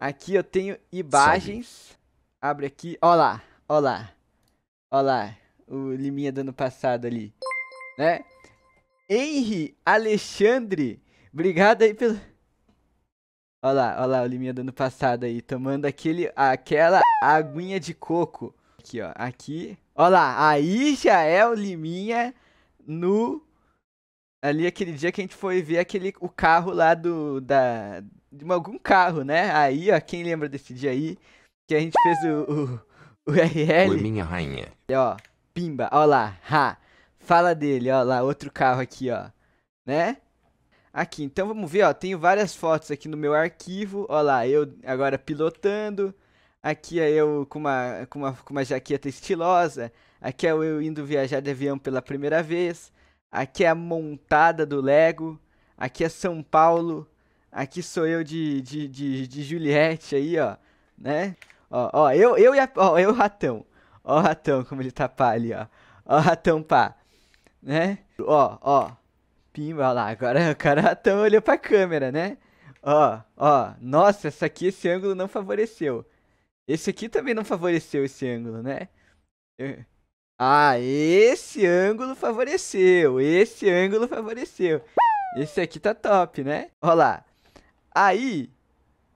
Aqui eu tenho imagens. Salve. Abre aqui. Ó lá, ó lá. Ó lá, o Liminha do ano passado ali, né? Henry Alexandre, obrigado aí pelo... ó lá o Liminha do ano passado aí, tomando aquele, aquela aguinha de coco. Aqui, ó, aqui. Ó lá, aí já é o Liminha no... ali aquele dia que a gente foi ver aquele, o carro lá do... da... de algum carro, né? Aí, ó, quem lembra desse dia aí? Que a gente fez o RL. Foi minha rainha. E, ó, pimba, ó lá, ha. Fala dele, ó lá, outro carro aqui, ó. Né? Aqui, então vamos ver, ó, tenho várias fotos aqui no meu arquivo. Ó lá, eu agora pilotando. Aqui é eu com uma jaqueta estilosa. Aqui é eu indo viajar de avião pela primeira vez. Aqui é a montada do Lego. Aqui é São Paulo. Aqui sou eu de Juliette aí, ó. Né? Ó, ó, eu e a, ó, eu ratão. Ó o ratão, como ele tá pá ali, ó. Ó o ratão pá. Né? Ó, ó. Pimba, ó lá. Agora o cara ratão olhou pra câmera, né? Ó, ó. Nossa, essa aqui, esse ângulo não favoreceu. Esse aqui também não favoreceu esse ângulo, né? Ah, esse ângulo favoreceu. Esse ângulo favoreceu. Esse aqui tá top, né? Ó lá. Aí...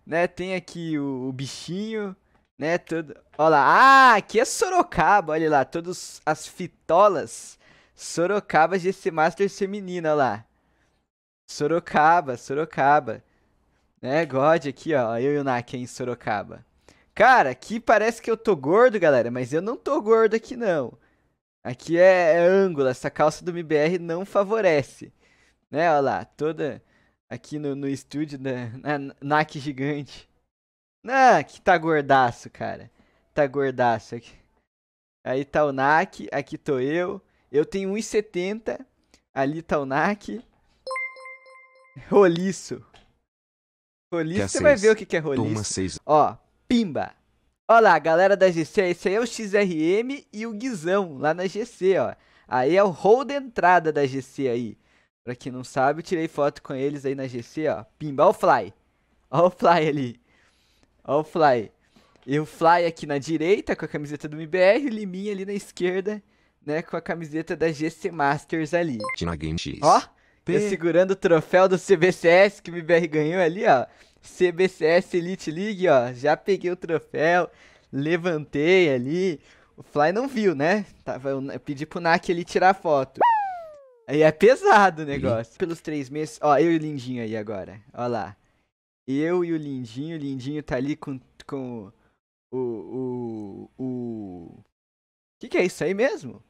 né, tem aqui o bichinho, né, todo... ó lá, ah, aqui é Sorocaba, olha lá, todas as fitolas Sorocaba GC Master feminina, olha lá. Sorocaba, Sorocaba. Né, God aqui, ó, eu e o NAC em Sorocaba. Cara, aqui parece que eu tô gordo, galera, mas eu não tô gordo aqui, não. Aqui é ângulo, essa calça do MIBR não favorece. Né, olha lá, toda... aqui no estúdio da NAC gigante. Ah, que tá gordaço, cara. Tá gordaço aqui. Aí tá o NAC, aqui tô eu. Eu tenho 1,70. Ali tá o NAC. Roliço. Roliço, você vai ver o que é roliço. Ó, pimba. Ó lá, galera da GC. Esse aí é o XRM e o Guizão, lá na GC, ó. Aí é o hall de entrada da GC aí. Pra quem não sabe, eu tirei foto com eles aí na GC, ó. Pimba, ó o Fly. Ó o Fly ali. Ó o Fly. E o Fly aqui na direita, com a camiseta do MBR. E o Liminha ali na esquerda, né? Com a camiseta da GC Masters ali. Na Game X. Ó, eu segurando o troféu do CBCS que o MBR ganhou ali, ó. CBCS Elite League, ó. Já peguei o troféu. Levantei ali. O Fly não viu, né? Eu pedi pro NAC ele tirar a foto. Aí é pesado o negócio. Pelos 3 meses... ó, eu e o Lindinho aí agora. Ó lá. Eu e o Lindinho. O Lindinho tá ali com o... que é isso aí mesmo?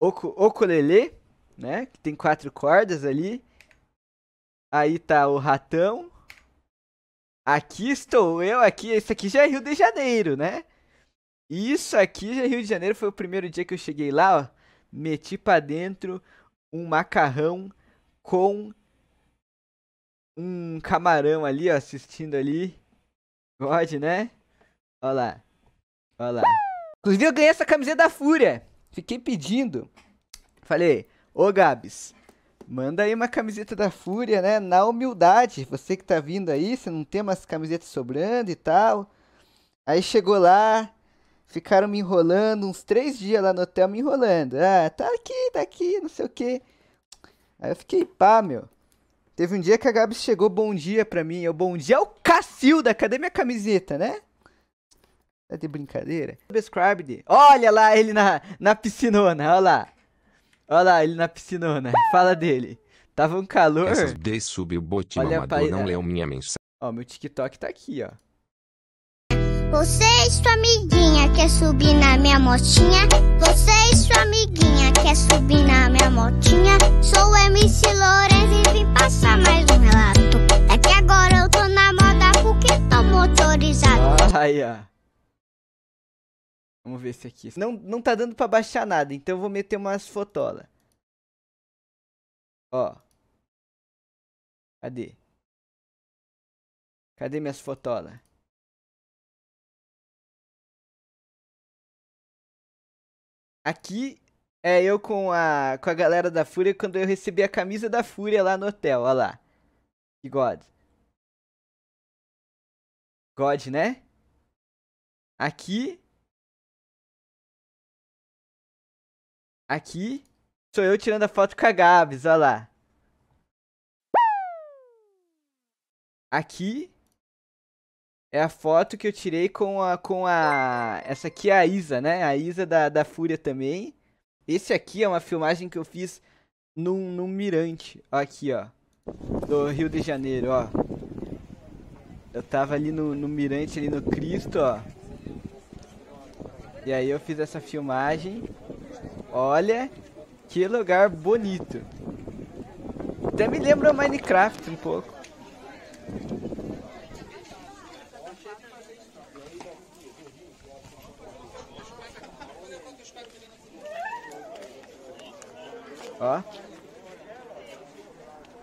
Ocolelê, né? Que tem 4 cordas ali. Aí tá o ratão. Aqui estou eu. Aqui, esse aqui já é Rio de Janeiro, né? Isso aqui já é Rio de Janeiro. Foi o primeiro dia que eu cheguei lá, ó. Meti pra dentro... um macarrão com um camarão ali, ó, assistindo ali. God, né? Ó lá. Ó lá. Inclusive, eu ganhei essa camiseta da Fúria. Fiquei pedindo. Falei, ô Gabs, manda aí uma camiseta da Fúria, né? Na humildade. Você que tá vindo aí, você não tem umas camisetas sobrando e tal. Aí chegou lá, ficaram me enrolando, uns 3 dias lá no hotel me enrolando. Ah, tá aqui, não sei o que. Aí eu fiquei, pá, meu. Teve um dia que a Gabs chegou, bom dia pra mim. Eu, bom dia, o Cacilda, cadê minha camiseta, né? Tá de brincadeira? Olha lá ele na piscinona, olha lá. Olha lá ele na piscinona, fala dele. Tava um calor. Subiu o botinho amador, não leu minha mensagem. Ó, meu TikTok tá aqui, ó. Você e sua amiguinha quer subir na minha motinha? Você e sua amiguinha quer subir na minha motinha? Sou MC Lourenço e vim passar mais um relato. É que agora eu tô na moda porque tô motorizado. Oh, aí, ó. Vamos ver esse aqui. Não tá dando pra baixar nada, então eu vou meter umas fotolas. Ó. Cadê? Cadê minhas fotolas? Aqui é eu com a galera da Fúria quando eu recebi a camisa da Fúria lá no hotel, olha lá. Que God. God, né? Aqui. Aqui. Sou eu tirando a foto com a Gabs, olha lá. Aqui é a foto que eu tirei com a... Essa aqui é a Isa, né? A Isa da Fúria também. Esse aqui é uma filmagem que eu fiz num mirante. Ó, aqui, ó. Do Rio de Janeiro, ó. Eu tava ali no mirante, ali no Cristo, ó. E aí eu fiz essa filmagem. Olha, que lugar bonito. Até me lembra o Minecraft um pouco. Ó.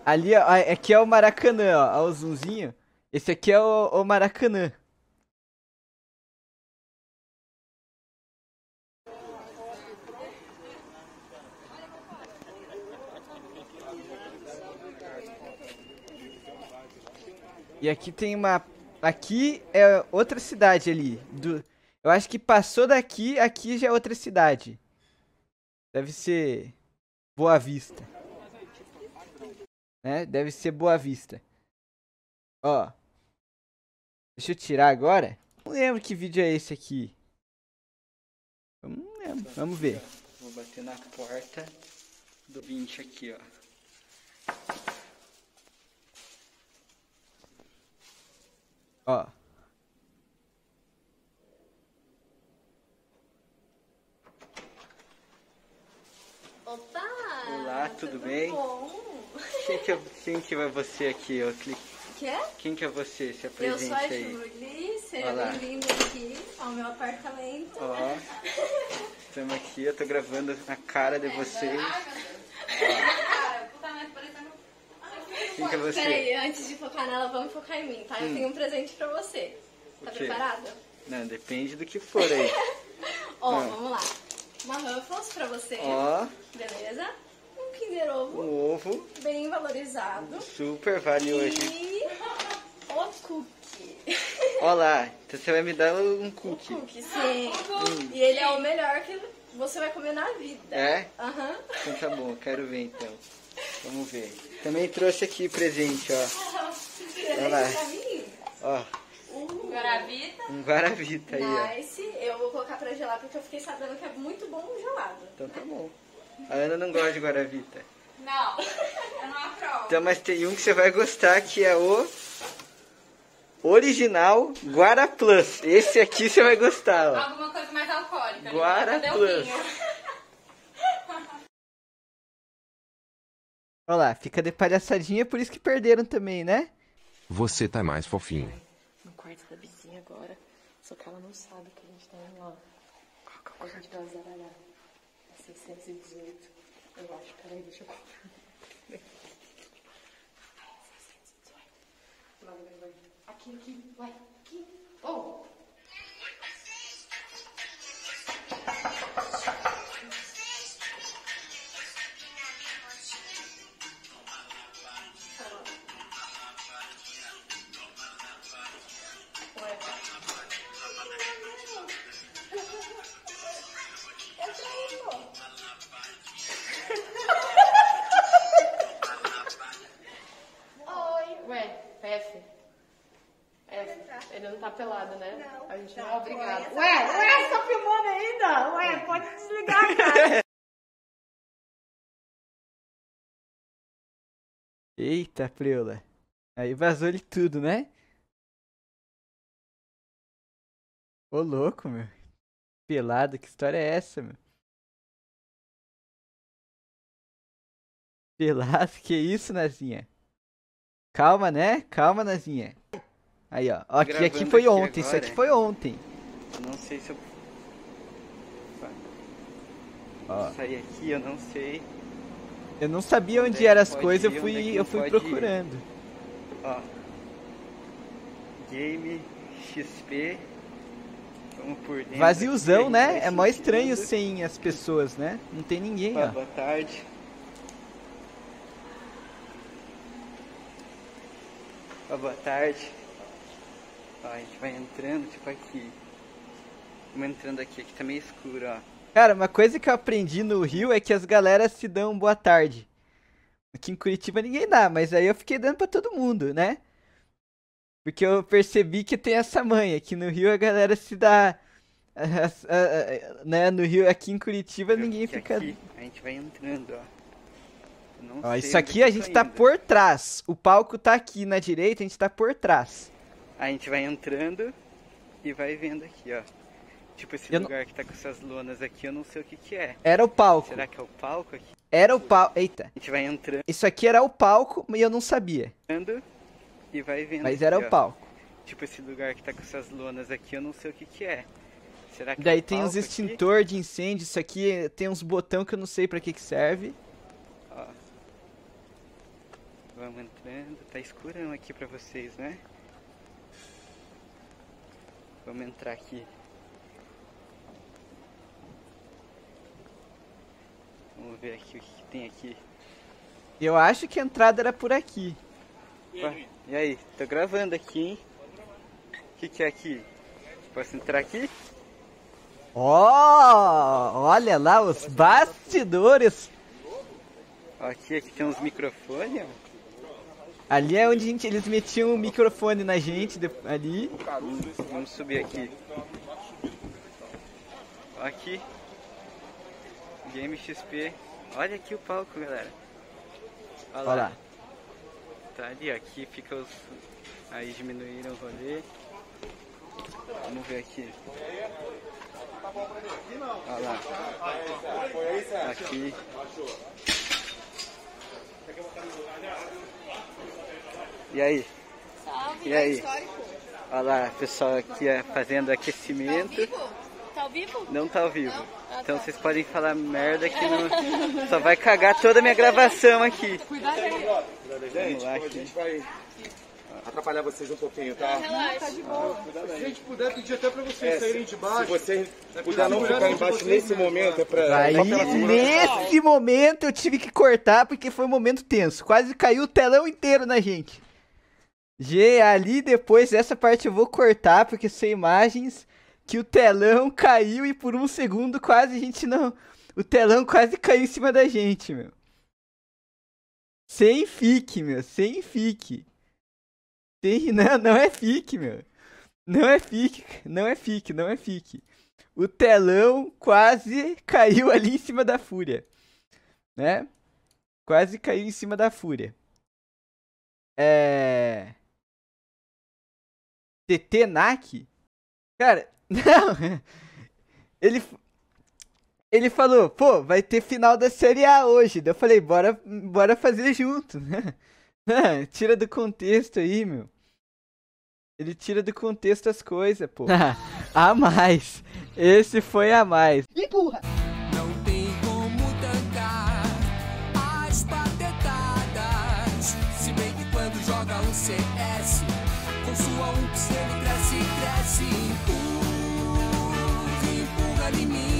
Ali, ó, aqui é o Maracanã, ó. Ó o zoomzinho. Esse aqui é o Maracanã. E aqui tem uma... Aqui é outra cidade ali. Eu acho que passou daqui, aqui já é outra cidade. Deve ser... Boa Vista. Né? Deve ser Boa Vista. Ó. Deixa eu tirar agora. Não lembro que vídeo é esse aqui. Não lembro. Vamos ver. Vou bater na porta do 20 aqui, ó. Ó. Opa! Olá, tudo bem? Bom? Quem que é você aqui? Eu clico. Quem que é você? Se apresenta. Eu sou a Julie, seja bem-vinda aqui ao meu apartamento. Ó, estamos aqui, eu tô gravando a cara de vocês. Quem que é você? Peraí, antes de focar nela, vamos focar em mim, tá? Eu tenho um presente pra você. Tá preparada? Não, depende do que for aí. Ó, vamos lá. Uma Ruffles pra você. Ó. Beleza? Um ovo bem valorizado. Super vale hoje. E o cookie. Olha lá, então você vai me dar um cookie. Um cookie, sim. E ele é o melhor que você vai comer na vida. É? Aham. Uhum. Então tá bom, quero ver então. Vamos ver. Também trouxe aqui presente, ó. Olha lá. Ó. Guaravita. Um Guaravita aí, nice. Ó. Eu vou colocar pra gelar porque eu fiquei sabendo que é muito bom gelado. Então tá bom. A Ana não gosta de Guaravita. Não, eu não aprovo. Então, mas tem um que você vai gostar, que é o original Guara Plus. Esse aqui você vai gostar, ó. Alguma coisa mais alcoólica. Guara Plus. Olha lá, fica de palhaçadinha, por isso que perderam também, né? Você tá mais fofinho. No quarto da vizinha agora, só que ela não sabe que a gente tá indo lá. A gente vai zaralhar. 618, eu acho. Peraí, deixa eu comprar. 618. Vai. Aqui. Vai. Aqui. Oh! Eita, preula. Aí vazou ele tudo, né? Ô, louco, meu. Pelado, que história é essa, meu? Pelado, que isso, Nazinha? Calma, né? Calma, Nazinha. Aí, ó. Ó, aqui foi ontem. Isso aqui foi ontem. Eu não sei se eu... Ó. Sair aqui, eu não sei... Eu não sabia onde eram as coisas, eu fui procurando. Ó. Game XP. Vamos por dentro. Vaziozão, né? É mó estranho sem as pessoas, né? Não tem ninguém, ó. Boa tarde. Boa tarde. Ó, a gente vai entrando, tipo, aqui. Vamos entrando aqui, aqui tá meio escuro, ó. Cara, uma coisa que eu aprendi no Rio é que as galeras se dão boa tarde. Aqui em Curitiba ninguém dá, mas aí eu fiquei dando pra todo mundo, né? Porque eu percebi que tem essa manha, que no Rio a galera se dá... né, no Rio, aqui em Curitiba, ninguém fica... Aqui, a gente vai entrando, ó. Não, ó, isso aqui a gente tá por trás. O palco tá aqui na direita, a gente tá por trás. A gente vai entrando e vai vendo aqui, ó. Tipo, esse lugar que tá com essas lonas aqui, eu não sei o que que é. Era o palco. Será que é o palco aqui? Era o palco, eita. A gente vai entrando. Isso aqui era o palco, e eu não sabia. Entrando e vai vendo. Mas aqui, era o palco. Tipo, esse lugar que tá com essas lonas aqui, eu não sei o que que é. Será que daí é tem uns extintor aqui? De incêndio, isso aqui tem uns botão que eu não sei pra que serve. Ó. Vamos entrando, tá escurão aqui pra vocês, né? Vamos entrar aqui. Vamos ver aqui o que tem aqui. Eu acho que a entrada era por aqui. E aí? Tô gravando aqui, hein? O que é aqui? Posso entrar aqui? Ó, olha lá os bastidores. Aqui tem uns microfones. Ali é onde eles metiam o microfone na gente, ali. Vamos subir aqui. Aqui. Game XP. Olha aqui o palco, galera. Olha lá. Tá ali, aqui fica os... Aí diminuíram o rolê. Vamos ver aqui. Olha lá. Aqui. E aí? E aí? Olha lá, pessoal aqui fazendo aquecimento. Tá ao vivo? Não tá ao vivo. Então vocês podem falar merda que não... Só vai cagar toda a minha gravação aqui. Cuidado aí. Vamos lá, aqui. Atrapalhar vocês um pouquinho, tá? Relaxa, tá de boa. Se a gente puder pedir até pra vocês saírem de baixo. Se vocês puder não ficar embaixo nesse momento, é pra... Aí, nesse momento eu tive que cortar porque foi um momento tenso. Quase caiu o telão inteiro na gente. Ali depois, essa parte eu vou cortar porque são imagens que o telão caiu e por um segundo quase a gente não... O telão quase caiu em cima da gente, meu. Sem fique, meu. Sem fique. Não, não é fique, meu. Não é fique, não é fique, não é fique. O telão quase caiu ali em cima da Fúria. Né? Quase caiu em cima da Fúria. É... TT NAC? Cara, não. Ele falou, pô, vai ter final da Série A hoje. Daí eu falei, bora fazer junto, né? Ah, tira do contexto aí, meu. Ele tira do contexto as coisas, pô. A mais. Esse foi a mais. Empurra! Não tem como tancar as patetadas. Se bem que quando joga um CS, com sua um pseudo cresce, empurra, empurra, Liminha.